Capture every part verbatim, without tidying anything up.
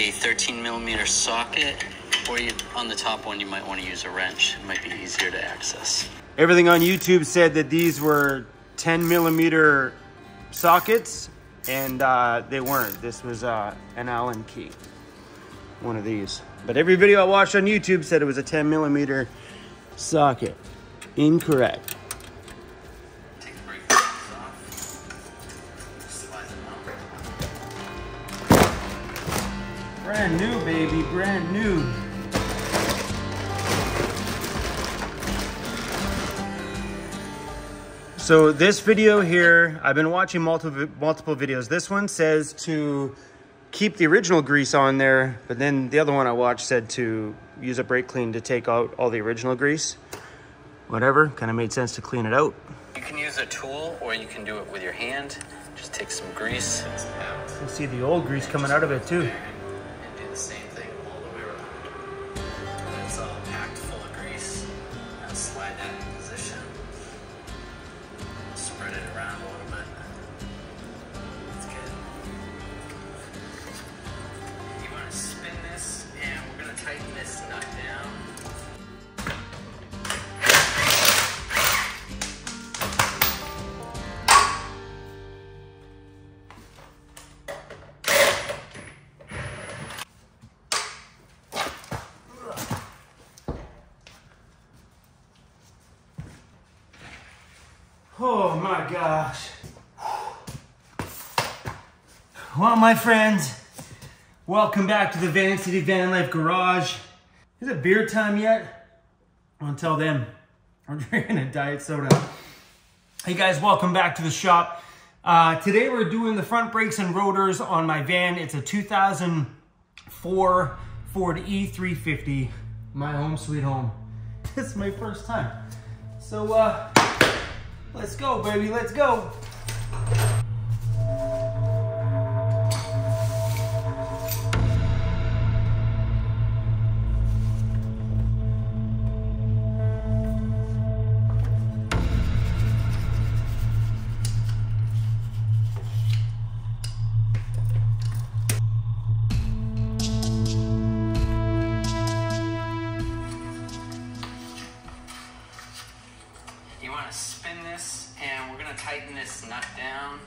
use a thirteen millimeter socket, or you, on the top one, you might want to use a wrench. It might be easier to access. Everything on YouTube said that these were ten millimeter sockets, and uh, they weren't. This was uh, an Allen key, one of these. But every video I watched on YouTube said it was a ten millimeter socket. Incorrect. Brand new, baby, brand new. So this video here, I've been watching multiple multiple videos. This one says to keep the original grease on there, but then the other one I watched said to use a brake clean to take out all the original grease. Whatever, kind of made sense to clean it out. You can use a tool or you can do it with your hand. Just take some grease. You can see the old grease coming out of it too. The same thing all the way around. When it's all packed full of grease, now slide that in position, spread it around a little bit. That's good. You want to spin this, and we're going to tighten this nut down. Oh my gosh. Well, my friends, welcome back to the Van City Van Life Garage. Is it beer time yet? Until then, I'm drinking a diet soda. Hey guys, welcome back to the shop. Uh, today we're doing the front brakes and rotors on my van. It's a two thousand four Ford E three fifty, my home sweet home. This is my first time. So, uh, let's go, baby, let's go. Tighten this nut down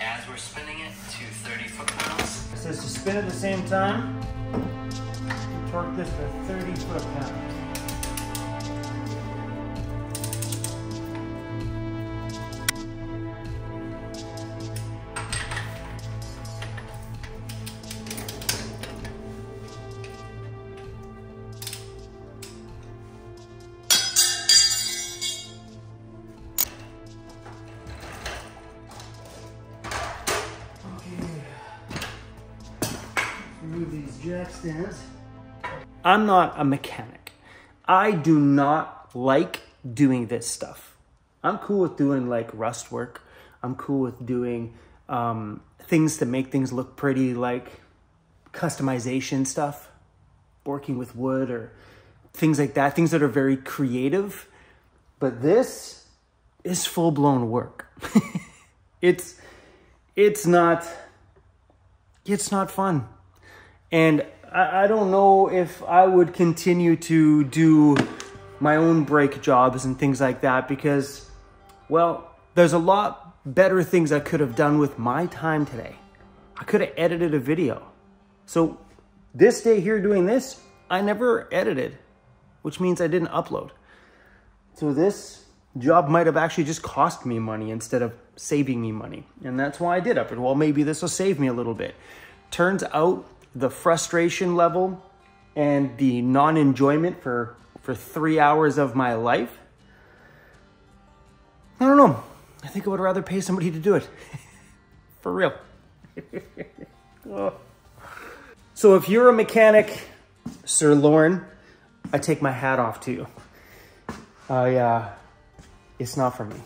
as we're spinning it to thirty foot pounds. It says to spin at the same time. Torque this to thirty foot pounds. Jack stands. I'm not a mechanic. I do not like doing this stuff. I'm cool with doing like rust work. I'm cool with doing um, things to make things look pretty, like customization stuff, working with wood or things like that, things that are very creative. But this is full-blown work. It's, it's not, it's not fun. And I don't know if I would continue to do my own brake jobs and things like that because, well, there's a lot better things I could have done with my time today. I could have edited a video. So this day here doing this, I never edited, which means I didn't upload. So this job might have actually just cost me money instead of saving me money. And that's why I did up it. Well, maybe this will save me a little bit. Turns out, the frustration level and the non-enjoyment for, for three hours of my life, I don't know. I think I would rather pay somebody to do it. For real. Oh. So if you're a mechanic, Sir Lauren, I take my hat off to you. I, uh, it's not for me.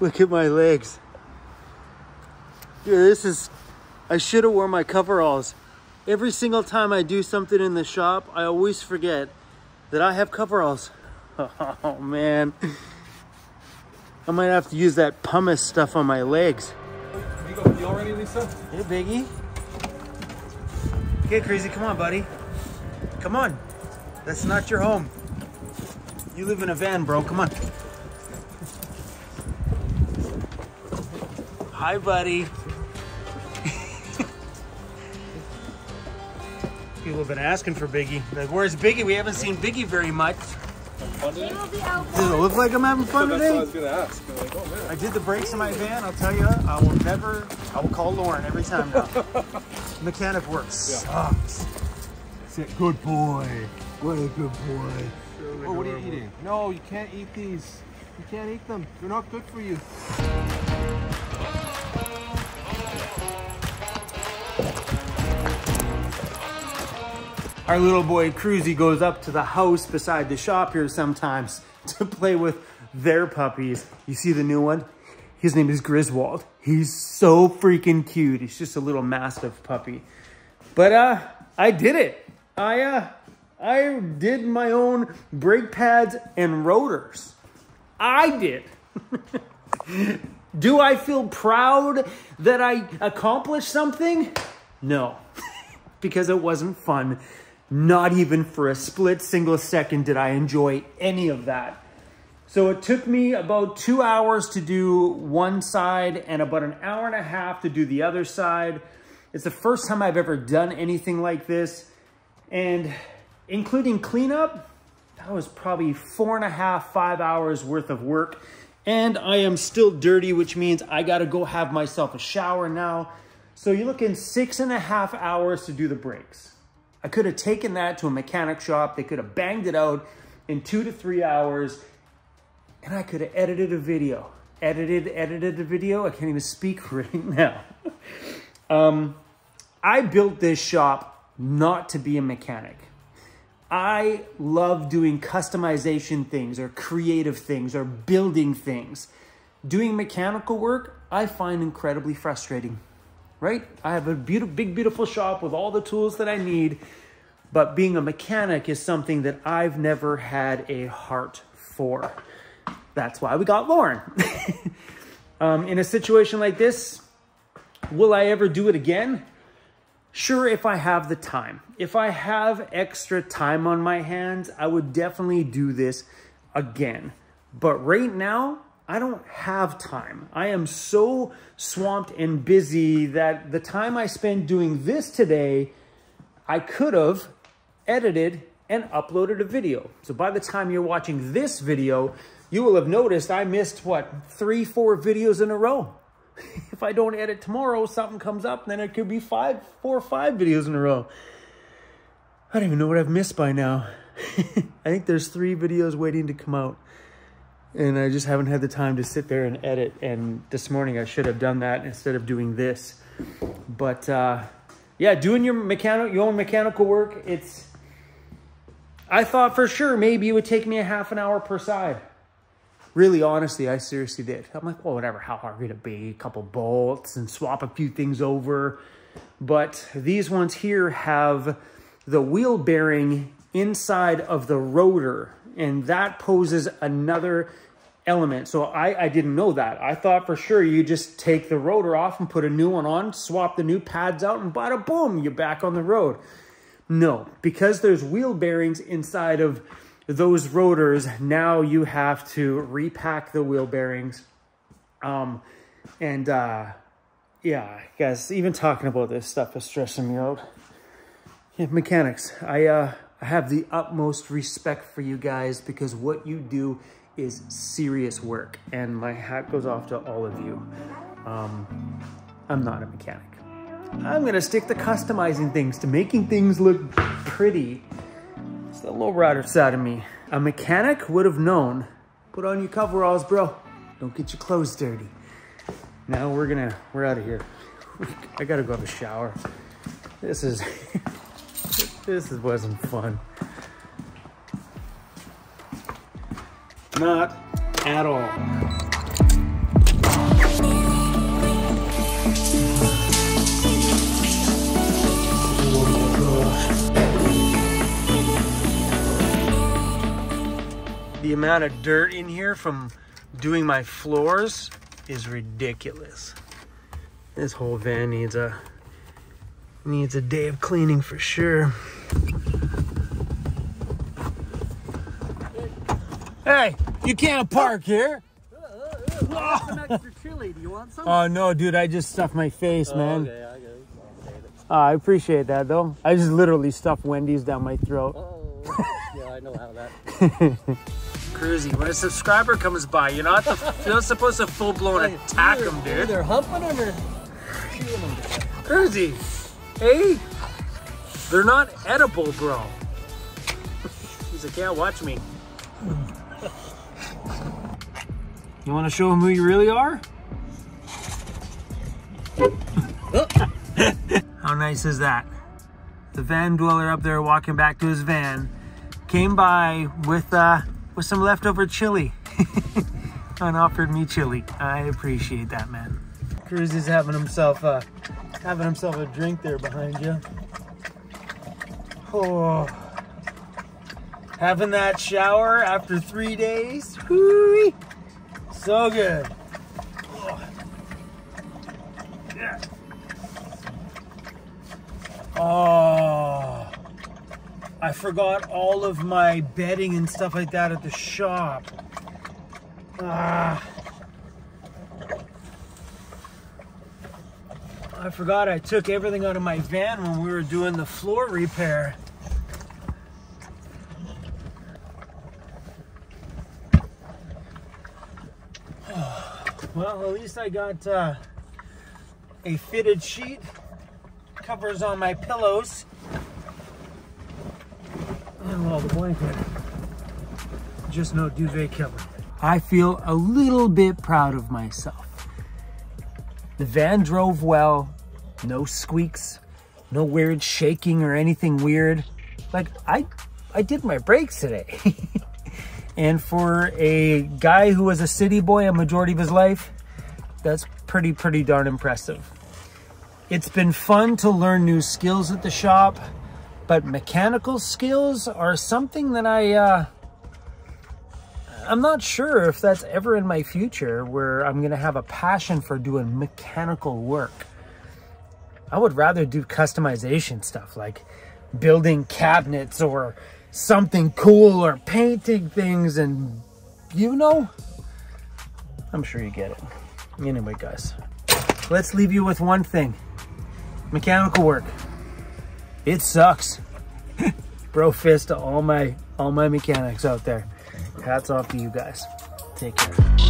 Look at my legs. Yeah, this is, I should have worn my coveralls. Every single time I do something in the shop, I always forget that I have coveralls. Oh, man. I might have to use that pumice stuff on my legs. Here you go. You all ready, Lisa? Hey, Biggie. Okay, Crazy, come on, buddy. Come on. That's not your home. You live in a van, bro. Come on. Hi, buddy. People have been asking for Biggie. Like, where's Biggie? We haven't seen Biggie very much. Does it look like I'm having fun today? I was gonna ask. Like, oh, man. I did the brakes in my van. I'll tell you, I will never. I will call Lauren every time now. Mechanic work sucks. Yeah. Good boy. What a good boy. Sure, oh, what are you eating? No, you can't eat these. You can't eat them. They're not good for you. Our little boy Cruzy goes up to the house beside the shop here sometimes to play with their puppies. You see the new one? His name is Griswold. He's so freaking cute. He's just a little mastiff puppy. But uh, I did it. I, uh, I did my own brake pads and rotors. I did. Do I feel proud that I accomplished something? No, because it wasn't fun. Not even for a split single second did I enjoy any of that. So it took me about two hours to do one side and about an hour and a half to do the other side. It's the first time I've ever done anything like this. And including cleanup, that was probably four and a half, five hours worth of work. And I am still dirty, which means I gotta go have myself a shower now. So you're looking six and a half hours to do the brakes. I could have taken that to a mechanic shop. They could have banged it out in two to three hours. And I could have edited a video. Edited, edited a video. I can't even speak right now. um, I built this shop not to be a mechanic. I love doing customization things or creative things or building things. Doing mechanical work, I find incredibly frustrating, right? I have a beautiful, big, beautiful shop with all the tools that I need, but being a mechanic is something that I've never had a heart for. That's why we got Lauren. um, in a situation like this, will I ever do it again? Sure, if I have the time. If I have extra time on my hands, I would definitely do this again. But right now, I don't have time. I am so swamped and busy that the time I spend doing this today, I could have edited and uploaded a video. So by the time you're watching this video, you will have noticed I missed, what, three, four videos in a row. If I don't edit tomorrow, something comes up, then it could be five, four or five videos in a row. I don't even know what I've missed by now. I think there's three videos waiting to come out. And I just haven't had the time to sit there and edit. And this morning I should have done that instead of doing this. But uh, yeah, doing your, mechanic, your own mechanical work, it's... I thought for sure maybe it would take me a half an hour per side. Really, honestly, I seriously did. I'm like, well, whatever, how hard would it be? A couple bolts and swap a few things over. But these ones here have the wheel bearing inside of the rotor, and that poses another element. So I, I didn't know that. I thought for sure you just take the rotor off and put a new one on, swap the new pads out, and bada boom, you're back on the road. No, because there's wheel bearings inside of those rotors, now you have to repack the wheel bearings. Um, and uh, yeah, guys, even talking about this stuff is stressing me out. Yeah, mechanics, I, uh, I have the utmost respect for you guys because what you do is serious work. And my hat goes off to all of you. Um, I'm not a mechanic. I'm gonna stick to customizing things, to making things look pretty. It's the lowrider side of me. A mechanic would have known. Put on your coveralls, bro. Don't get your clothes dirty. Now we're gonna, we're out of here. I gotta go have a shower. This is, this wasn't fun. Not at all. The amount of dirt in here from doing my floors is ridiculous. This whole van needs a Needs a day of cleaning for sure. Hey, you can't park here. Oh, some extra chili. Do you want some? Oh no, dude, I just stuffed my face, man. Oh, okay, I get it. Uh, I appreciate that though. I just literally stuffed Wendy's down my throat. Oh, yeah, I know how that. Crazy. When a subscriber comes by, you're not the, you're not supposed to full blown like, attack either, them, dude. Either humping them or shooting them. Crazy. Hey, they're not edible, bro. He's like, yeah, watch me. You want to show them who you really are? How nice is that? The van dweller up there walking back to his van came by with uh, with some leftover chili and offered me chili. I appreciate that, man. Cruz is having himself uh, having himself a drink there behind you. Oh, having that shower after three days. Whoo-wee. So good. Oh. Yeah. Oh, I forgot all of my bedding and stuff like that at the shop. Ah. I forgot I took everything out of my van when we were doing the floor repair. Well, at least I got uh, a fitted sheet, covers on my pillows, and a little blanket, just no duvet cover. I feel a little bit proud of myself. The van drove well, no squeaks, no weird shaking or anything weird. Like, I, I did my brakes today. And for a guy who was a city boy a majority of his life, that's pretty, pretty darn impressive. It's been fun to learn new skills at the shop, but mechanical skills are something that I, uh, I'm not sure if that's ever in my future where I'm gonna have a passion for doing mechanical work. I would rather do customization stuff like building cabinets or something cool or painting things, and you know, I'm sure you get it. Anyway, guys, let's leave you with one thing. Mechanical work, it sucks. Bro fist to all my all my mechanics out there. Hats off to you guys. Take care.